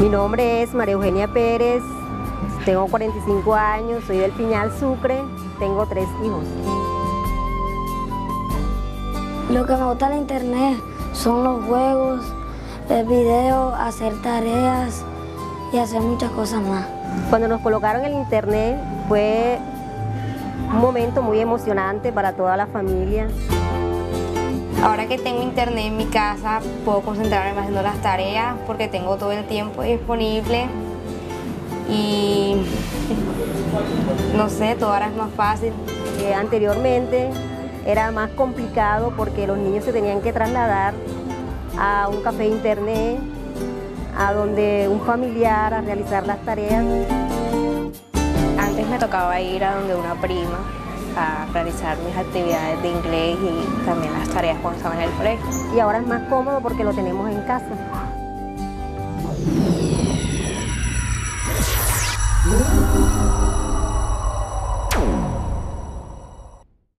Mi nombre es María Eugenia Pérez, tengo 45 años, soy del Piñal, Sucre, tengo 3 hijos. Lo que me gusta de la internet son los juegos, ver videos, hacer tareas y hacer muchas cosas más. Cuando nos colocaron el internet fue un momento muy emocionante para toda la familia. Ahora que tengo internet en mi casa, puedo concentrarme más haciendo las tareas porque tengo todo el tiempo disponible y no sé, todo ahora es más fácil. Anteriormente era más complicado porque los niños se tenían que trasladar a un café internet, a donde un familiar a realizar las tareas. Antes me tocaba ir a donde una prima a realizar mis actividades de inglés y también las tareas cuando estaba en el colegio. Y ahora es más cómodo porque lo tenemos en casa.